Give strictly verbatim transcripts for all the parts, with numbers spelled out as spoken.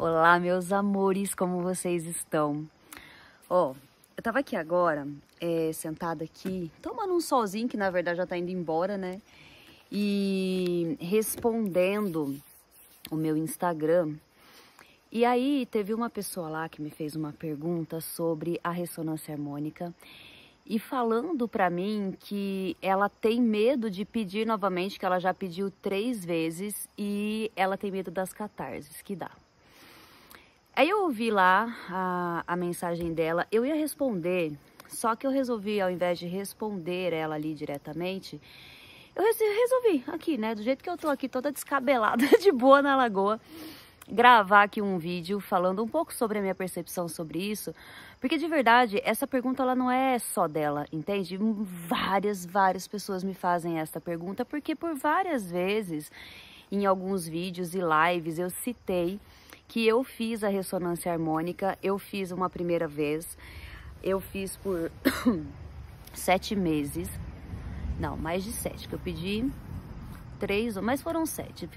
Olá, meus amores, como vocês estão? Ó, oh, eu tava aqui agora, é, sentada aqui, tomando um solzinho, que na verdade já tá indo embora, né? E respondendo o meu Instagram. E aí teve uma pessoa lá que me fez uma pergunta sobre a ressonância harmônica e falando pra mim que ela tem medo de pedir novamente, que ela já pediu três vezes e ela tem medo das catarses que dá. Aí eu ouvi lá a, a mensagem dela, eu ia responder, só que eu resolvi, ao invés de responder ela ali diretamente, eu resolvi aqui, né, do jeito que eu tô aqui, toda descabelada, de boa na lagoa, gravar aqui um vídeo falando um pouco sobre a minha percepção sobre isso, porque de verdade, essa pergunta ela não é só dela, entende? Várias, várias pessoas me fazem esta pergunta, porque por várias vezes, em alguns vídeos e lives, eu citei que eu fiz a ressonância harmônica, eu fiz uma primeira vez, eu fiz por sete meses, não, mais de sete, que eu pedi três, mas foram sete,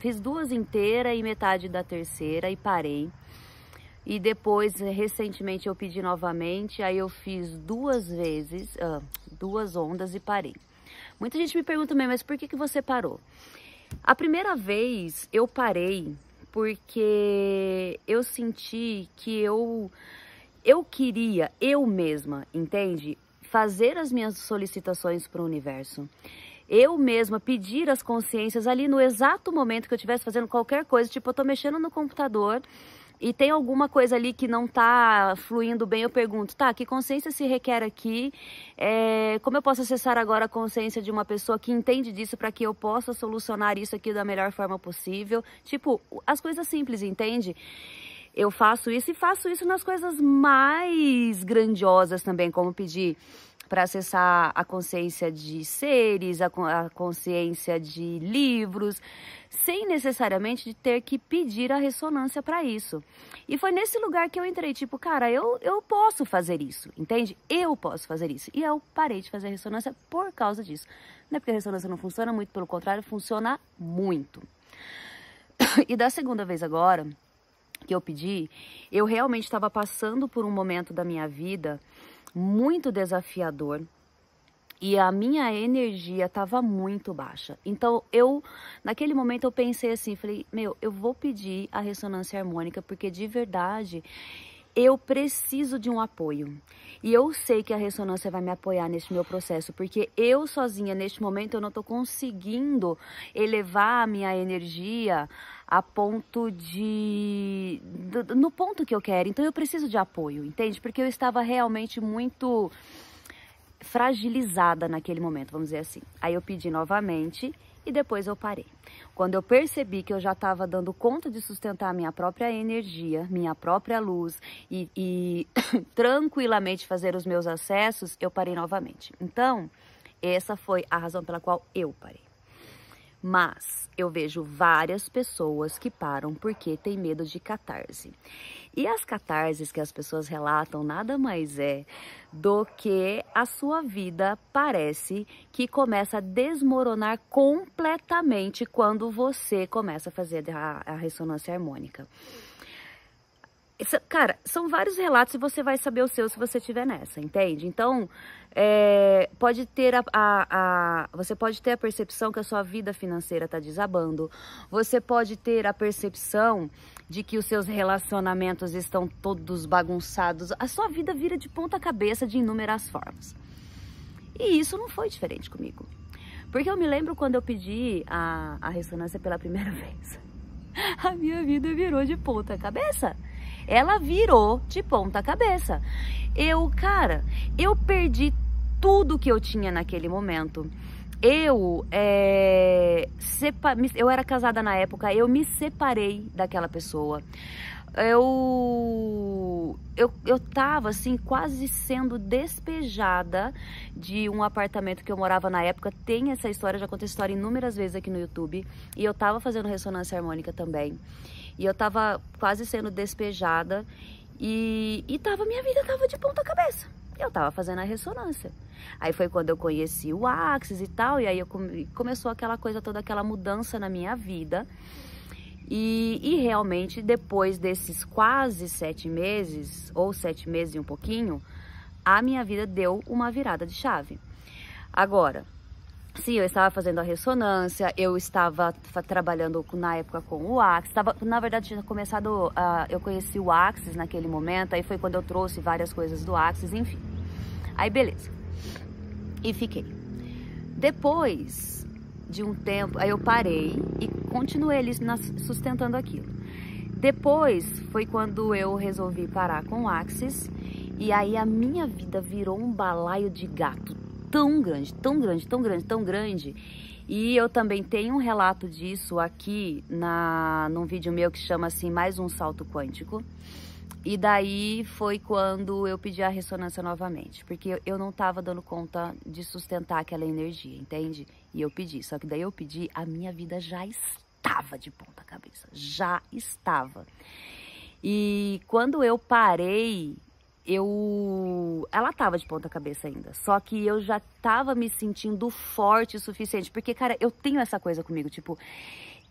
fiz duas inteiras e metade da terceira e parei, e depois, recentemente, eu pedi novamente, aí eu fiz duas vezes, ah, duas ondas e parei. Muita gente me pergunta também, mas por que que você parou? A primeira vez eu parei, porque eu senti que eu, eu queria, eu mesma, entende? Fazer as minhas solicitações para o universo. Eu mesma pedir as consciências ali no exato momento que eu estivesse fazendo qualquer coisa. Tipo, eu estou mexendo no computador e tem alguma coisa ali que não está fluindo bem. Eu pergunto, tá, que consciência se requer aqui? É, como eu posso acessar agora a consciência de uma pessoa que entende disso para que eu possa solucionar isso aqui da melhor forma possível? Tipo, as coisas simples, entende? Eu faço isso e faço isso nas coisas mais grandiosas também, como pedir para acessar a consciência de seres, a consciência de livros, sem necessariamente ter que pedir a ressonância para isso. E foi nesse lugar que eu entrei, tipo, cara, eu, eu posso fazer isso, entende? Eu posso fazer isso. E eu parei de fazer a ressonância por causa disso. Não é porque a ressonância não funciona muito, pelo contrário, funciona muito. E da segunda vez agora que eu pedi, eu realmente estava passando por um momento da minha vida muito desafiador e a minha energia estava muito baixa. Então eu, naquele momento eu pensei assim, falei, meu, eu vou pedir a ressonância harmônica porque de verdade eu preciso de um apoio. E eu sei que a ressonância vai me apoiar neste meu processo, porque eu sozinha neste momento eu não estou conseguindo elevar a minha energia a ponto de... no ponto que eu quero, então eu preciso de apoio, entende? Porque eu estava realmente muito fragilizada naquele momento, vamos dizer assim. Aí eu pedi novamente e depois eu parei. Quando eu percebi que eu já estava dando conta de sustentar a minha própria energia, minha própria luz e, e tranquilamente fazer os meus acessos, eu parei novamente. Então, essa foi a razão pela qual eu parei. Mas eu vejo várias pessoas que param porque tem medo de catarse. E as catarses que as pessoas relatam nada mais é do que a sua vida parece que começa a desmoronar completamente quando você começa a fazer a, a ressonância harmônica. Cara, são vários relatos e você vai saber o seu se você estiver nessa, entende? Então, é, pode ter a, a, a, você pode ter a percepção que a sua vida financeira está desabando, você pode ter a percepção de que os seus relacionamentos estão todos bagunçados, a sua vida vira de ponta cabeça de inúmeras formas. E isso não foi diferente comigo, porque eu me lembro quando eu pedi a, a ressonância pela primeira vez, a minha vida virou de ponta cabeça. Ela virou de ponta cabeça. Eu, cara, eu perdi tudo que eu tinha naquele momento. Eu, é, sepa, eu era casada na época, eu me separei daquela pessoa. Eu, eu, eu tava, assim, quase sendo despejada de um apartamento que eu morava na época. Tem essa história, já contei essa história inúmeras vezes aqui no YouTube. E eu tava fazendo ressonância harmônica também. E eu tava quase sendo despejada e, e tava, minha vida tava de ponta cabeça. Eu tava fazendo a ressonância. Aí foi quando eu conheci o Access e tal, e aí eu come, começou aquela coisa toda, aquela mudança na minha vida. E, e realmente, depois desses quase sete meses, ou sete meses e um pouquinho, a minha vida deu uma virada de chave. Agora, sim, eu estava fazendo a ressonância, eu estava trabalhando na época com o Access, estava, na verdade tinha começado, uh, eu conheci o Access naquele momento, aí foi quando eu trouxe várias coisas do Access, enfim. Aí beleza, e fiquei. Depois de um tempo, aí eu parei e continuei ali sustentando aquilo. Depois foi quando eu resolvi parar com o Access, e aí a minha vida virou um balaio de gato. Tão grande, tão grande, tão grande, tão grande. E eu também tenho um relato disso aqui na, num vídeo meu que chama assim, Mais um Salto Quântico. E daí foi quando eu pedi a ressonância novamente, porque eu não estava dando conta de sustentar aquela energia, entende? E eu pedi, só que daí eu pedi, a minha vida já estava de ponta cabeça, já estava. E quando eu parei... Eu, ela tava de ponta cabeça ainda, só que eu já tava me sentindo forte o suficiente, porque, cara, eu tenho essa coisa comigo, tipo,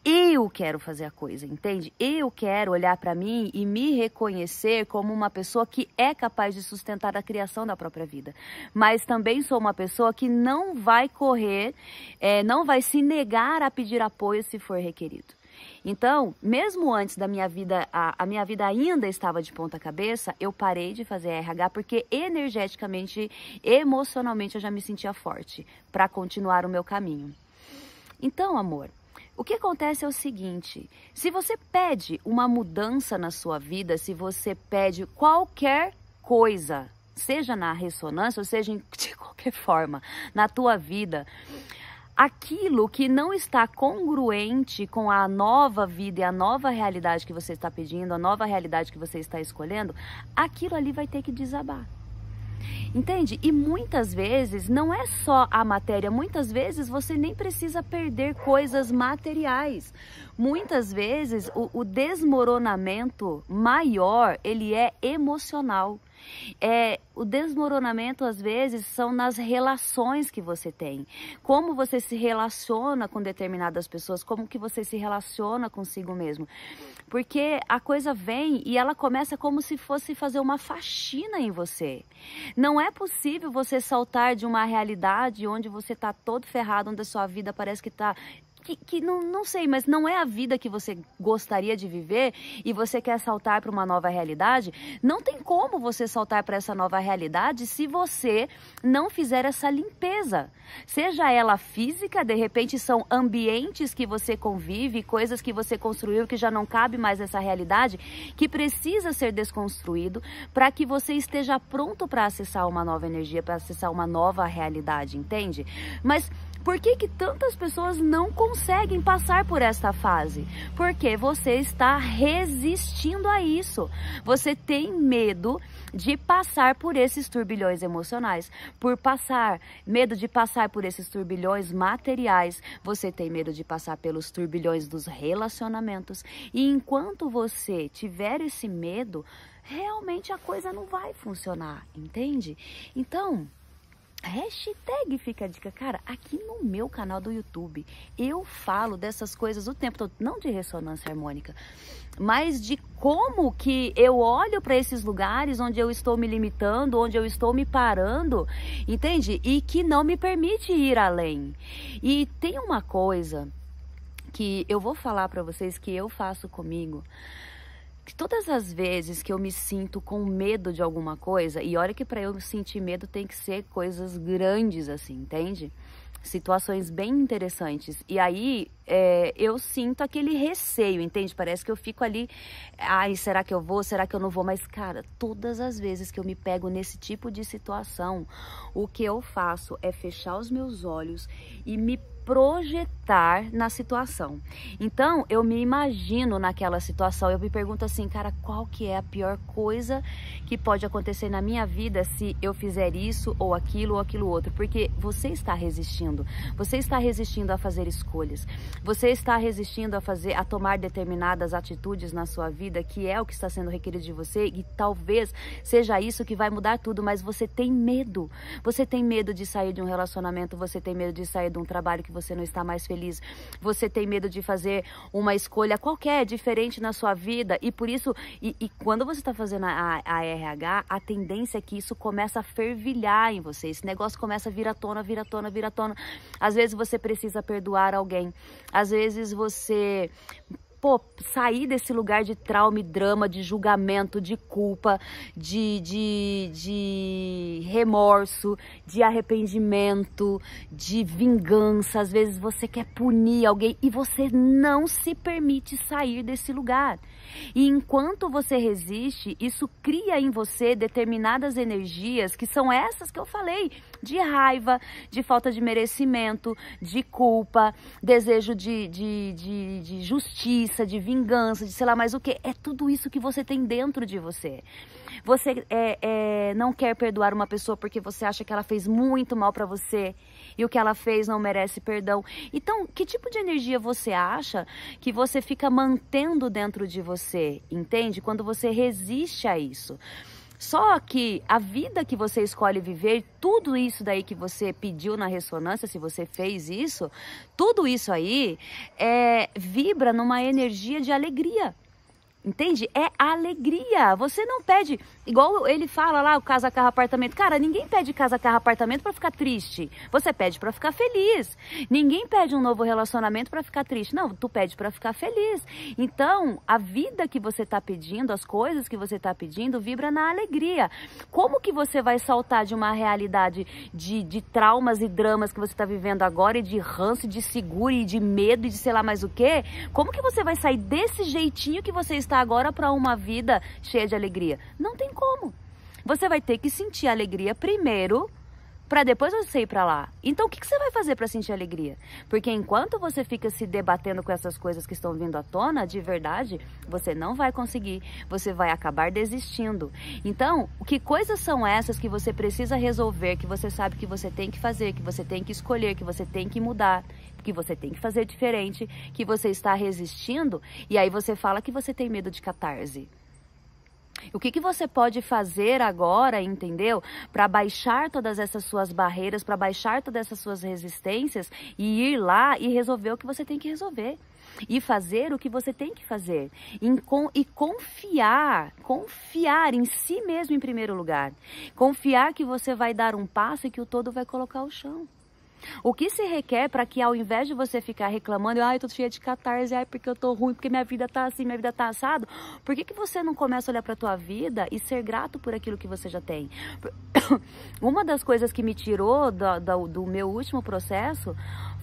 eu quero fazer a coisa, entende? Eu quero olhar pra mim e me reconhecer como uma pessoa que é capaz de sustentar a criação da própria vida, mas também sou uma pessoa que não vai correr, é, não vai se negar a pedir apoio se for requerido. Então, mesmo antes da minha vida, a, a minha vida ainda estava de ponta cabeça, eu parei de fazer R H porque energeticamente, emocionalmente eu já me sentia forte para continuar o meu caminho. Então, amor, o que acontece é o seguinte, se você pede uma mudança na sua vida, se você pede qualquer coisa, seja na ressonância ou seja em, de qualquer forma na tua vida... Aquilo que não está congruente com a nova vida e a nova realidade que você está pedindo, a nova realidade que você está escolhendo, aquilo ali vai ter que desabar. Entende? E muitas vezes, não é só a matéria, muitas vezes você nem precisa perder coisas materiais. Muitas vezes o, o desmoronamento maior, ele é emocional. É, o desmoronamento às vezes são nas relações que você tem, como você se relaciona com determinadas pessoas, como que você se relaciona consigo mesmo, porque a coisa vem e ela começa como se fosse fazer uma faxina em você. Não é possível você saltar de uma realidade onde você está todo ferrado, onde a sua vida parece que está... Que, que não, não sei, mas não é a vida que você gostaria de viver e você quer saltar para uma nova realidade. Não tem como você saltar para essa nova realidade se você não fizer essa limpeza. Seja ela física, de repente são ambientes que você convive, coisas que você construiu que já não cabe mais nessa realidade, que precisa ser desconstruído para que você esteja pronto para acessar uma nova energia, para acessar uma nova realidade, entende? Mas... Por que que tantas pessoas não conseguem passar por esta fase? Porque você está resistindo a isso. Você tem medo de passar por esses turbilhões emocionais, por passar, medo de passar por esses turbilhões materiais, você tem medo de passar pelos turbilhões dos relacionamentos. E enquanto você tiver esse medo, realmente a coisa não vai funcionar, entende? Então... Hashtag fica a dica, cara, aqui no meu canal do YouTube, eu falo dessas coisas o tempo todo, não de ressonância harmônica, mas de como que eu olho para esses lugares onde eu estou me limitando, onde eu estou me parando, entende? E que não me permite ir além. E tem uma coisa que eu vou falar para vocês que eu faço comigo, que todas as vezes que eu me sinto com medo de alguma coisa, e olha que para eu sentir medo tem que ser coisas grandes assim, entende? Situações bem interessantes. E aí é, eu sinto aquele receio, entende? Parece que eu fico ali, ai, será que eu vou? Será que eu não vou? Mas, cara, todas as vezes que eu me pego nesse tipo de situação, o que eu faço é fechar os meus olhos e me projetar na situação. Então, eu me imagino naquela situação, eu me pergunto assim, cara, qual que é a pior coisa que pode acontecer na minha vida se eu fizer isso ou aquilo ou aquilo outro? Porque você está resistindo, você está resistindo a fazer escolhas, você está resistindo a fazer, a tomar determinadas atitudes na sua vida, que é o que está sendo requerido de você, e talvez seja isso que vai mudar tudo, mas você tem medo, você tem medo de sair de um relacionamento, você tem medo de sair de um trabalho que você não está mais feliz, você tem medo de fazer uma escolha qualquer diferente na sua vida, e por isso, e, e quando você está fazendo a, a R H, a tendência é que isso começa a fervilhar em você, esse negócio começa a vir à tona, vir à tona, vir à tona. Às vezes você precisa perdoar alguém, às vezes você... Pô, sair desse lugar de trauma e drama, de julgamento, de culpa, de, de, de remorso, de arrependimento, de vingança. Às vezes você quer punir alguém e você não se permite sair desse lugar. E enquanto você resiste, isso cria em você determinadas energias que são essas que eu falei, de raiva, de falta de merecimento, de culpa, desejo de, de, de, de justiça, de vingança, de sei lá mais o que. É tudo isso que você tem dentro de você. Você é, é, não quer perdoar uma pessoa porque você acha que ela fez muito mal pra você e o que ela fez não merece perdão. Então, que tipo de energia você acha que você fica mantendo dentro de você, entende? Quando você resiste a isso. Só que a vida que você escolhe viver, tudo isso daí que você pediu na ressonância, se você fez isso, tudo isso aí é, vibra numa energia de alegria. Entende? É alegria. Você não pede, igual ele fala lá, o casa, carro, apartamento. Cara, ninguém pede casa, carro, apartamento para ficar triste. Você pede para ficar feliz. Ninguém pede um novo relacionamento para ficar triste. Não, tu pede para ficar feliz. Então, a vida que você tá pedindo, as coisas que você tá pedindo, vibra na alegria. Como que você vai saltar de uma realidade de, de traumas e dramas que você tá vivendo agora, e de ranço, de seguro, e de medo, e de sei lá mais o quê? Como que você vai sair desse jeitinho que você está agora para uma vida cheia de alegria? Não tem como. Você vai ter que sentir a alegria primeiro, para depois você ir para lá. Então o que, que você vai fazer para sentir alegria? Porque enquanto você fica se debatendo com essas coisas que estão vindo à tona, de verdade, você não vai conseguir, você vai acabar desistindo. Então, que coisas são essas que você precisa resolver, que você sabe que você tem que fazer, que você tem que escolher, que você tem que mudar, que você tem que fazer diferente, que você está resistindo, e aí você fala que você tem medo de catarse. O que, que você pode fazer agora, entendeu? Para baixar todas essas suas barreiras, para baixar todas essas suas resistências e ir lá e resolver o que você tem que resolver. E fazer o que você tem que fazer. E confiar, confiar em si mesmo em primeiro lugar. Confiar que você vai dar um passo e que o todo vai colocar ao chão. O que se requer para que, ao invés de você ficar reclamando, ai, ah, eu tô cheia de catarse, ai, porque eu tô ruim, porque minha vida tá assim, minha vida tá assado, por que que você não começa a olhar pra tua vida e ser grato por aquilo que você já tem? Uma das coisas que me tirou do, do, do meu último processo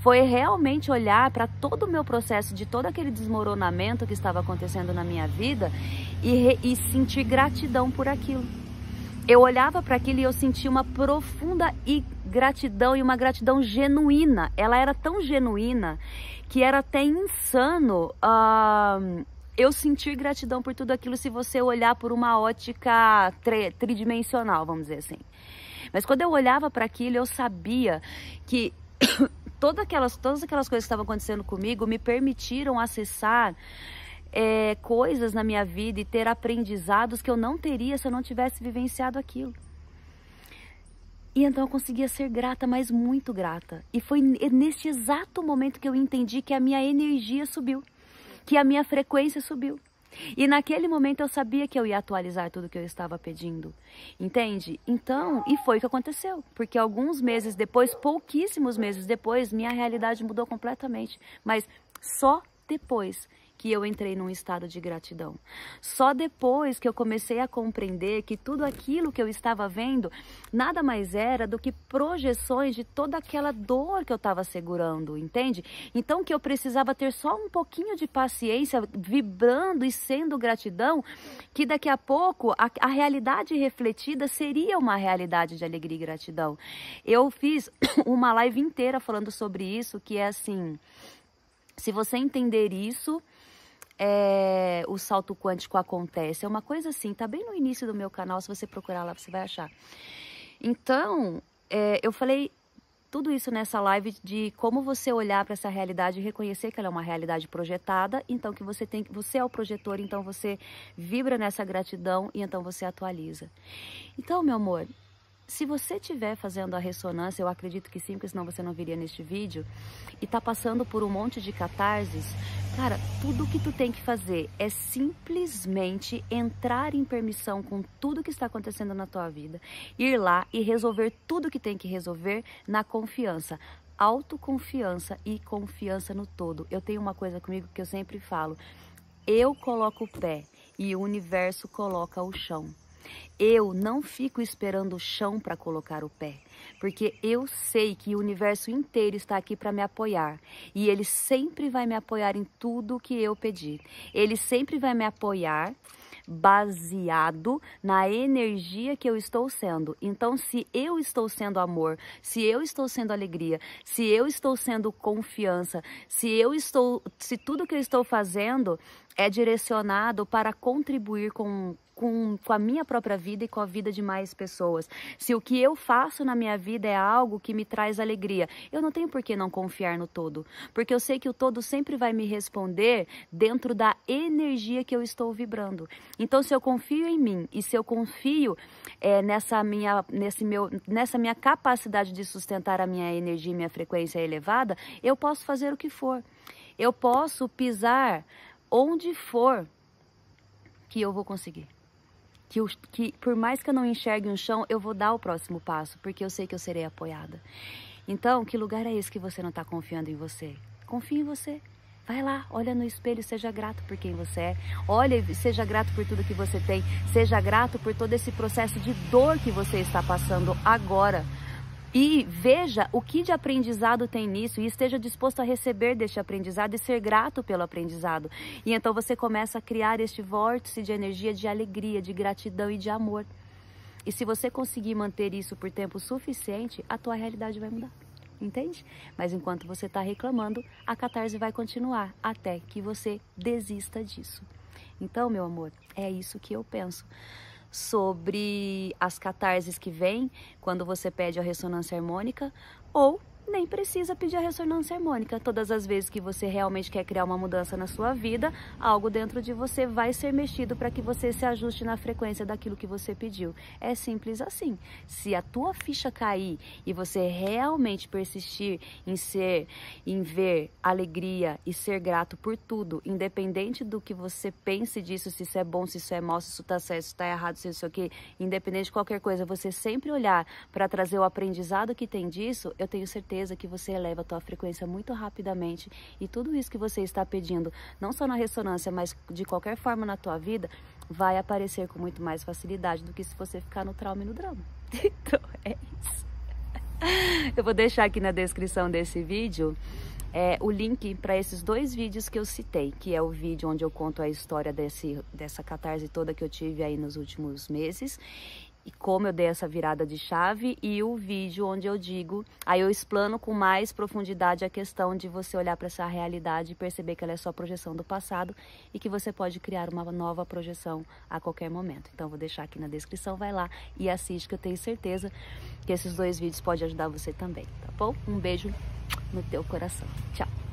foi realmente olhar para todo o meu processo, de todo aquele desmoronamento que estava acontecendo na minha vida, e, e sentir gratidão por aquilo. Eu olhava para aquilo e eu sentia uma profunda gratidão, e uma gratidão genuína. Ela era tão genuína que era até insano uh, eu sentir gratidão por tudo aquilo, se você olhar por uma ótica tri tridimensional, vamos dizer assim. Mas quando eu olhava para aquilo, eu sabia que todas aquelas, todas aquelas coisas que estavam acontecendo comigo me permitiram acessar É, coisas na minha vida e ter aprendizados que eu não teria se eu não tivesse vivenciado aquilo. E então eu conseguia ser grata, mas muito grata. E foi neste exato momento que eu entendi que a minha energia subiu, que a minha frequência subiu. E naquele momento eu sabia que eu ia atualizar tudo que eu estava pedindo, entende? Então, e foi o que aconteceu, porque alguns meses depois, pouquíssimos meses depois, minha realidade mudou completamente, mas só depois que eu entrei num estado de gratidão. Só depois que eu comecei a compreender que tudo aquilo que eu estava vendo nada mais era do que projeções de toda aquela dor que eu estava segurando, entende? Então que eu precisava ter só um pouquinho de paciência, vibrando e sendo gratidão, que daqui a pouco a, a realidade refletida seria uma realidade de alegria e gratidão. Eu fiz uma live inteira falando sobre isso, que é assim: se você entender isso, É, o salto quântico acontece. É uma coisa assim, tá bem no início do meu canal, se você procurar lá você vai achar. Então, é, eu falei tudo isso nessa live, de como você olhar para essa realidade e reconhecer que ela é uma realidade projetada, então que você tem, você é o projetor, então você vibra nessa gratidão e então você atualiza. Então, meu amor, Se você estiver fazendo a ressonância, eu acredito que sim, porque senão você não viria neste vídeo, e tá passando por um monte de catarses, cara, tudo que tu tem que fazer é simplesmente entrar em permissão com tudo que está acontecendo na tua vida, ir lá e resolver tudo que tem que resolver na confiança. Autoconfiança e confiança no todo. Eu tenho uma coisa comigo que eu sempre falo, eu coloco o pé e o universo coloca o chão. Eu não fico esperando o chão para colocar o pé, porque eu sei que o universo inteiro está aqui para me apoiar e ele sempre vai me apoiar em tudo que eu pedir. Ele sempre vai me apoiar baseado na energia que eu estou sendo. Então, se eu estou sendo amor, se eu estou sendo alegria, se eu estou sendo confiança, se eu estou, se tudo que eu estou fazendo é direcionado para contribuir com Com, com a minha própria vida e com a vida de mais pessoas. Se o que eu faço na minha vida é algo que me traz alegria, eu não tenho por que não confiar no todo, porque eu sei que o todo sempre vai me responder dentro da energia que eu estou vibrando. Então, se eu confio em mim e se eu confio é, nessa, minha, nesse meu, nessa minha capacidade de sustentar a minha energia e minha frequência elevada, eu posso fazer o que for. Eu posso pisar onde for que eu vou conseguir. Que, eu, que por mais que eu não enxergue um chão, eu vou dar o próximo passo, porque eu sei que eu serei apoiada. Então, que lugar é esse que você não está confiando em você? Confia em você. Vai lá, olha no espelho, seja grato por quem você é. Olha e seja grato por tudo que você tem. Seja grato por todo esse processo de dor que você está passando agora. E veja o que de aprendizado tem nisso e esteja disposto a receber deste aprendizado e ser grato pelo aprendizado. E então você começa a criar este vórtice de energia, de alegria, de gratidão e de amor. E se você conseguir manter isso por tempo suficiente, a tua realidade vai mudar, entende? Mas enquanto você está reclamando, a catarse vai continuar até que você desista disso. Então, meu amor, é isso que eu penso sobre as catarses que vêm quando você pede a ressonância harmônica, ou nem precisa pedir a ressonância harmônica. Todas as vezes que você realmente quer criar uma mudança na sua vida, algo dentro de você vai ser mexido para que você se ajuste na frequência daquilo que você pediu. É simples assim. Se a tua ficha cair e você realmente persistir em ser, em ver alegria e ser grato por tudo, independente do que você pense disso, se isso é bom, se isso é mal, se isso está certo, se está errado, se isso aqui, independente de qualquer coisa, você sempre olhar para trazer o aprendizado que tem disso, eu tenho certeza que você eleva a tua frequência muito rapidamente e tudo isso que você está pedindo, não só na ressonância, mas de qualquer forma na tua vida, vai aparecer com muito mais facilidade do que se você ficar no trauma e no drama. Então é isso. Eu vou deixar aqui na descrição desse vídeo é, o link para esses dois vídeos que eu citei, que é o vídeo onde eu conto a história desse, dessa catarse toda que eu tive aí nos últimos meses, e como eu dei essa virada de chave, e o vídeo onde eu digo, aí eu explano com mais profundidade a questão de você olhar para essa realidade e perceber que ela é só projeção do passado e que você pode criar uma nova projeção a qualquer momento. Então vou deixar aqui na descrição, vai lá e assiste, que eu tenho certeza que esses dois vídeos podem ajudar você também, tá bom? Um beijo no teu coração. Tchau!